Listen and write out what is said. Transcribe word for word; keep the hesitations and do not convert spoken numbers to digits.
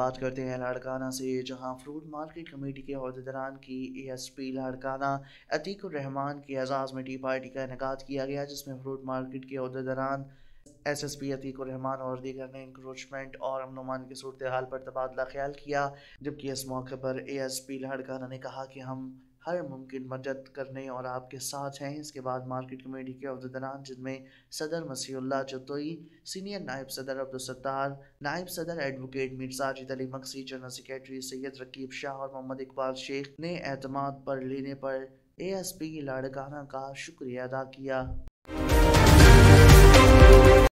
बात करते हैं लाड़काना से, जहां फ्रूट मार्केट कमेटी के अहदेदारान की एसपी लाड़काना अतीक उर रहमान के एजाज़ में टी पार्टी का इनेकाद किया गया, जिसमें फ्रूट मार्केट के अहदेदारान एसएसपी अतीक उर रहमान और दीगर ने इंक्रोचमेंट और अमन अमान की सूरत हाल पर तबादला ख्याल किया। जबकि इस मौके पर एएसपी लाड़काना ने कहा कि हम हर मुमकिन मदद करने और आपके साथ हैं। इसके बाद मार्केट कमेटी के अहदेदारान जिनमें सदर मसीउल लह चतोई, सीनियर नायब सदर अब्दुल सत्तार, नायब सदर advocate Mirza Jalil Maksi, general secretary Syed Raqib Shah और मोहम्मद इकबाल शेख ने एतमाद पर लेने पर एएसपी लाड़काना का शुक्रिया अदा किया।